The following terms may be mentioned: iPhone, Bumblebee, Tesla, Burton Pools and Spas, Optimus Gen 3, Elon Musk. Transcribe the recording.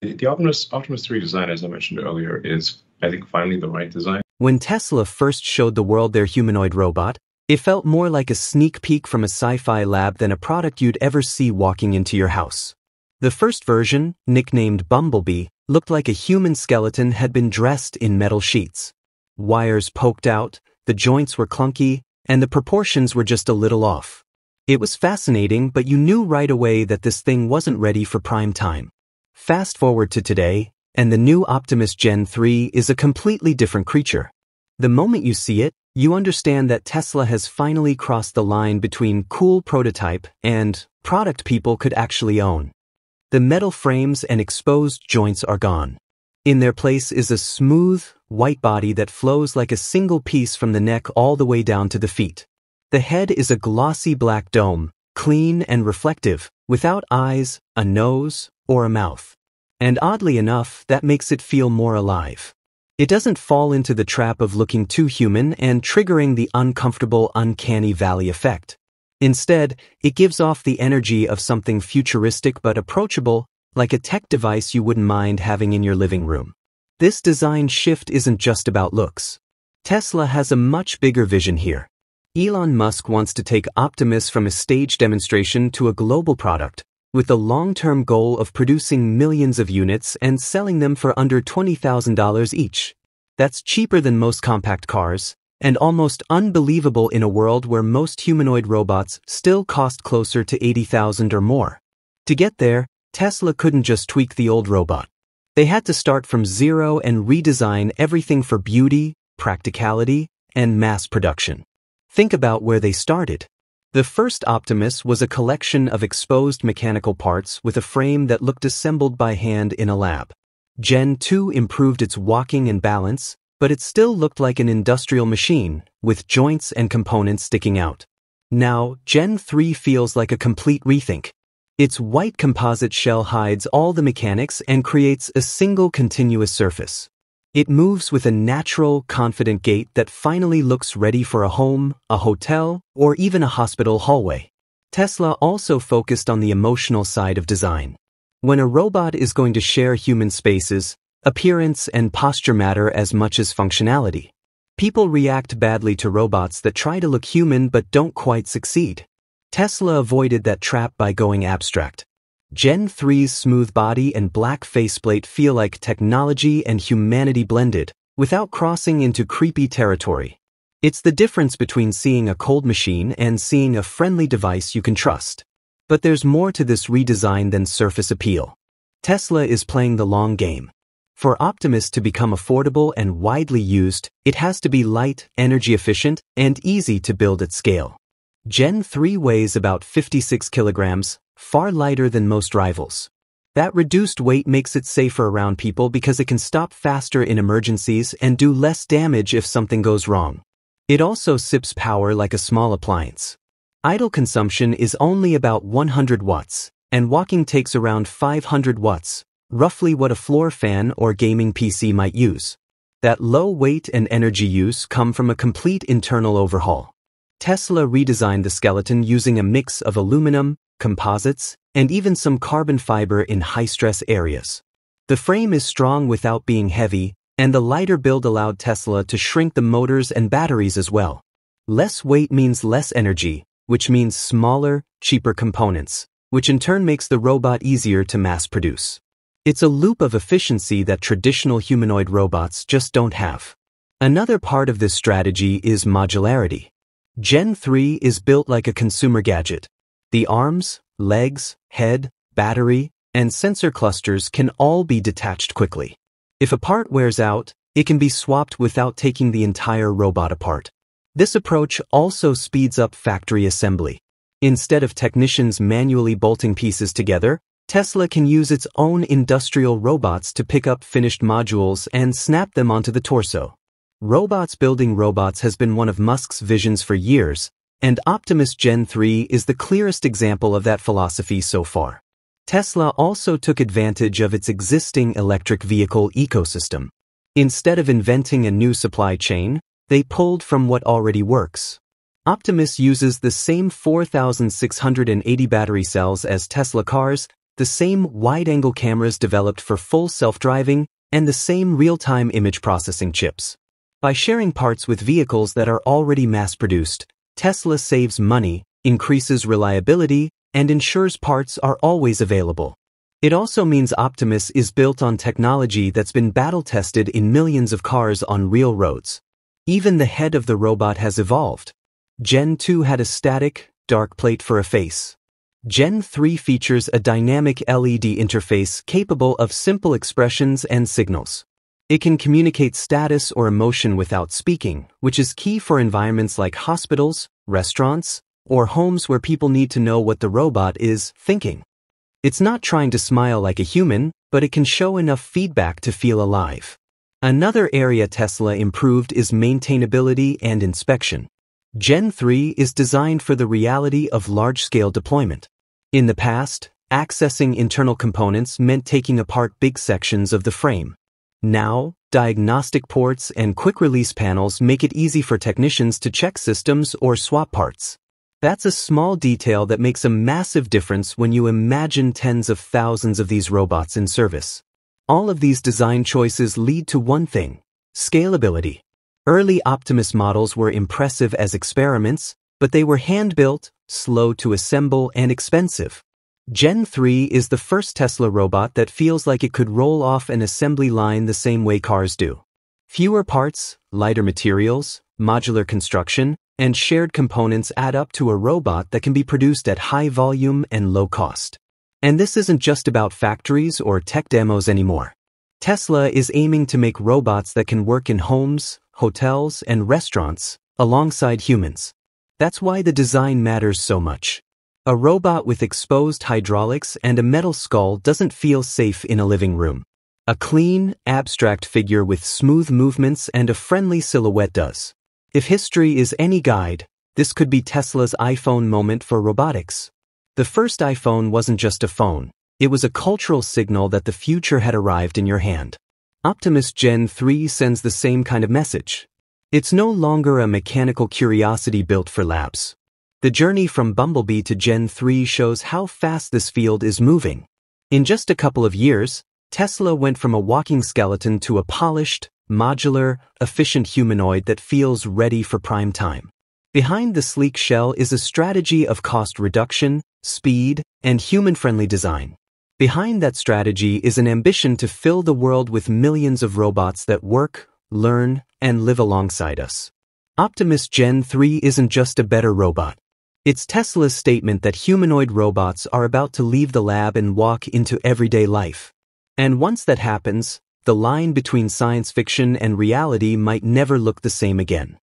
The Optimus 3 design, as I mentioned earlier, is, I think, finally the right design. When Tesla first showed the world their humanoid robot, it felt more like a sneak peek from a sci-fi lab than a product you'd ever see walking into your house. The first version, nicknamed Bumblebee, looked like a human skeleton had been dressed in metal sheets. Wires poked out, the joints were clunky, and the proportions were just a little off. It was fascinating, but you knew right away that this thing wasn't ready for prime time. Fast forward to today, and the new Optimus Gen 3 is a completely different creature. The moment you see it, you understand that Tesla has finally crossed the line between cool prototype and product people could actually own. The metal frames and exposed joints are gone. In their place is a smooth, white body that flows like a single piece from the neck all the way down to the feet. The head is a glossy black dome, clean and reflective, without eyes, a nose, or a mouth. And oddly enough, that makes it feel more alive. It doesn't fall into the trap of looking too human and triggering the uncomfortable uncanny valley effect. Instead, it gives off the energy of something futuristic but approachable, like a tech device you wouldn't mind having in your living room. This design shift isn't just about looks. Tesla has a much bigger vision here. Elon Musk wants to take Optimus from a stage demonstration to a global product, with the long-term goal of producing millions of units and selling them for under $20,000 each. That's cheaper than most compact cars, and almost unbelievable in a world where most humanoid robots still cost closer to $80,000 or more. To get there, Tesla couldn't just tweak the old robot. They had to start from zero and redesign everything for beauty, practicality, and mass production. Think about where they started. The first Optimus was a collection of exposed mechanical parts with a frame that looked assembled by hand in a lab. Gen 2 improved its walking and balance, but it still looked like an industrial machine, with joints and components sticking out. Now, Gen 3 feels like a complete rethink. Its white composite shell hides all the mechanics and creates a single continuous surface. It moves with a natural, confident gait that finally looks ready for a home, a hotel, or even a hospital hallway. Tesla also focused on the emotional side of design. When a robot is going to share human spaces, appearance and posture matter as much as functionality. People react badly to robots that try to look human but don't quite succeed. Tesla avoided that trap by going abstract. Gen 3's smooth body and black faceplate feel like technology and humanity blended, without crossing into creepy territory. It's the difference between seeing a cold machine and seeing a friendly device you can trust. But there's more to this redesign than surface appeal. Tesla is playing the long game. For Optimus to become affordable and widely used, it has to be light, energy efficient, and easy to build at scale. Gen 3 weighs about 56 kilograms, far lighter than most rivals. That reduced weight makes it safer around people because it can stop faster in emergencies and do less damage if something goes wrong. It also sips power like a small appliance. Idle consumption is only about 100 watts, and walking takes around 500 watts, roughly what a floor fan or gaming PC might use. That low weight and energy use come from a complete internal overhaul. Tesla redesigned the skeleton using a mix of aluminum, composites, and even some carbon fiber in high-stress areas. The frame is strong without being heavy, and the lighter build allowed Tesla to shrink the motors and batteries as well. Less weight means less energy, which means smaller, cheaper components, which in turn makes the robot easier to mass-produce. It's a loop of efficiency that traditional humanoid robots just don't have. Another part of this strategy is modularity. Gen 3 is built like a consumer gadget. The arms, legs, head, battery, and sensor clusters can all be detached quickly. If a part wears out, it can be swapped without taking the entire robot apart. This approach also speeds up factory assembly. Instead of technicians manually bolting pieces together, Tesla can use its own industrial robots to pick up finished modules and snap them onto the torso. Robots building robots has been one of Musk's visions for years, and Optimus Gen 3 is the clearest example of that philosophy so far. Tesla also took advantage of its existing electric vehicle ecosystem. Instead of inventing a new supply chain, they pulled from what already works. Optimus uses the same 4,680 battery cells as Tesla cars, the same wide-angle cameras developed for full self-driving, and the same real-time image processing chips. By sharing parts with vehicles that are already mass-produced, Tesla saves money, increases reliability, and ensures parts are always available. It also means Optimus is built on technology that's been battle-tested in millions of cars on real roads. Even the head of the robot has evolved. Gen 2 had a static, dark plate for a face. Gen 3 features a dynamic LED interface capable of simple expressions and signals. It can communicate status or emotion without speaking, which is key for environments like hospitals, restaurants, or homes where people need to know what the robot is thinking. It's not trying to smile like a human, but it can show enough feedback to feel alive. Another area Tesla improved is maintainability and inspection. Gen 3 is designed for the reality of large-scale deployment. In the past, accessing internal components meant taking apart big sections of the frame. Now, diagnostic ports and quick-release panels make it easy for technicians to check systems or swap parts. That's a small detail that makes a massive difference when you imagine tens of thousands of these robots in service. All of these design choices lead to one thing: scalability. Early Optimus models were impressive as experiments, but they were hand-built, slow to assemble, and expensive. Gen 3 is the first Tesla robot that feels like it could roll off an assembly line the same way cars do. Fewer parts, lighter materials, modular construction, and shared components add up to a robot that can be produced at high volume and low cost. And this isn't just about factories or tech demos anymore. Tesla is aiming to make robots that can work in homes, hotels, and restaurants alongside humans. That's why the design matters so much. A robot with exposed hydraulics and a metal skull doesn't feel safe in a living room. A clean, abstract figure with smooth movements and a friendly silhouette does. If history is any guide, this could be Tesla's iPhone moment for robotics. The first iPhone wasn't just a phone. It was a cultural signal that the future had arrived in your hand. Optimus Gen 3 sends the same kind of message. It's no longer a mechanical curiosity built for labs. The journey from Bumblebee to Gen 3 shows how fast this field is moving. In just a couple of years, Tesla went from a walking skeleton to a polished, modular, efficient humanoid that feels ready for prime time. Behind the sleek shell is a strategy of cost reduction, speed, and human-friendly design. Behind that strategy is an ambition to fill the world with millions of robots that work, learn, and live alongside us. Optimus Gen 3 isn't just a better robot. It's Tesla's statement that humanoid robots are about to leave the lab and walk into everyday life. And once that happens, the line between science fiction and reality might never look the same again.